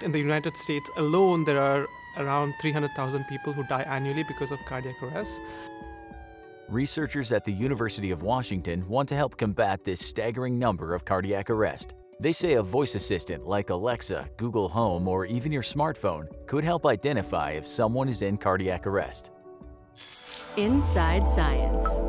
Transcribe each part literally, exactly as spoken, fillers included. In the United States alone, there are around three hundred thousand people who die annually because of cardiac arrest. Researchers at the University of Washington want to help combat this staggering number of cardiac arrest. They say a voice assistant like Alexa, Google Home, or even your smartphone could help identify if someone is in cardiac arrest. Inside Science.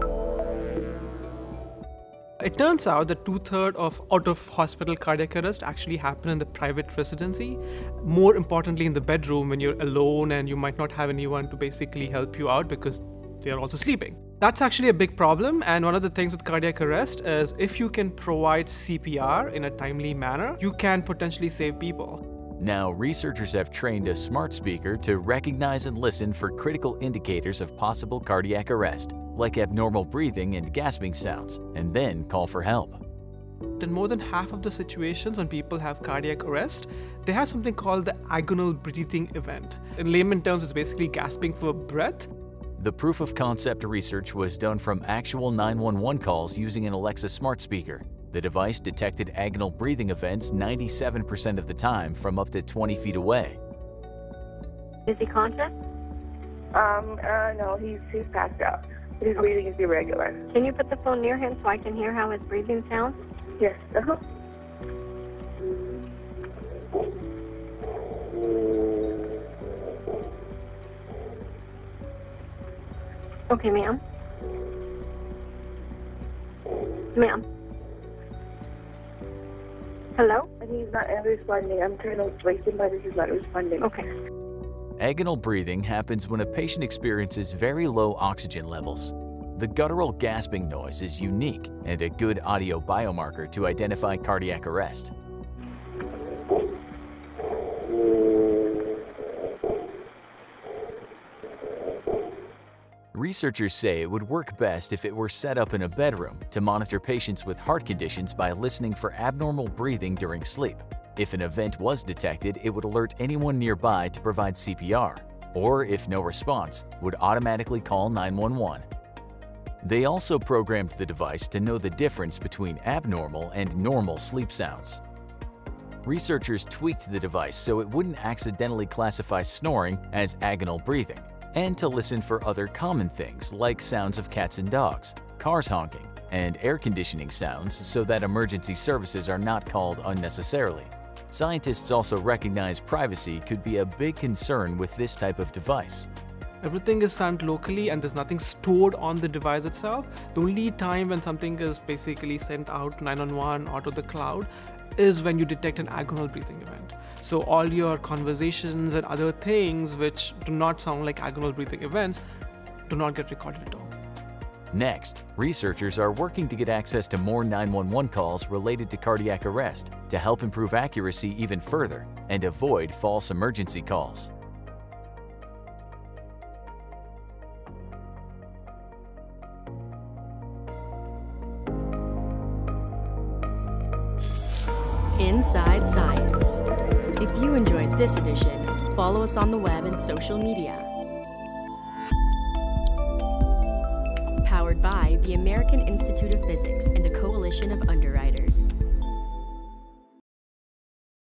It turns out that two-thirds of out-of-hospital cardiac arrest actually happen in the private residency. More importantly, in the bedroom when you're alone and you might not have anyone to basically help you out because they are also sleeping. That's actually a big problem, and one of the things with cardiac arrest is if you can provide C P R in a timely manner, you can potentially save people. Now, researchers have trained a smart speaker to recognize and listen for critical indicators of possible cardiac arrest, like abnormal breathing and gasping sounds, and then call for help. In more than half of the situations when people have cardiac arrest, they have something called the agonal breathing event. In layman terms, it's basically gasping for breath. The proof of concept research was done from actual nine one one calls using an Alexa smart speaker. The device detected agonal breathing events ninety-seven percent of the time from up to twenty feet away. Is he conscious? Um, uh, no, he's, he's passed out. His breathing is irregular. Can you put the phone near him so I can hear how his breathing sounds? Yes. Uh-huh. Okay, ma'am. Ma'am. Hello? And he's not responding. I'm trying to wake him, but he's not responding. Okay. Agonal breathing happens when a patient experiences very low oxygen levels. The guttural gasping noise is unique and a good audio biomarker to identify cardiac arrest. Researchers say it would work best if it were set up in a bedroom to monitor patients with heart conditions by listening for abnormal breathing during sleep. If an event was detected, it would alert anyone nearby to provide C P R, or if no response, would automatically call nine one one. They also programmed the device to know the difference between abnormal and normal sleep sounds. Researchers tweaked the device so it wouldn't accidentally classify snoring as agonal breathing, and to listen for other common things like sounds of cats and dogs, cars honking, and air conditioning sounds so that emergency services are not called unnecessarily. Scientists also recognize privacy could be a big concern with this type of device. Everything is sent locally and there's nothing stored on the device itself. The only time when something is basically sent out to nine one one or to the cloud is when you detect an agonal breathing event. So all your conversations and other things which do not sound like agonal breathing events do not get recorded at all. Next, researchers are working to get access to more nine one one calls related to cardiac arrest to help improve accuracy even further and avoid false emergency calls. Inside Science. If you enjoyed this edition, follow us on the web and social media. Powered by the American Institute of Physics and a coalition of underwriters.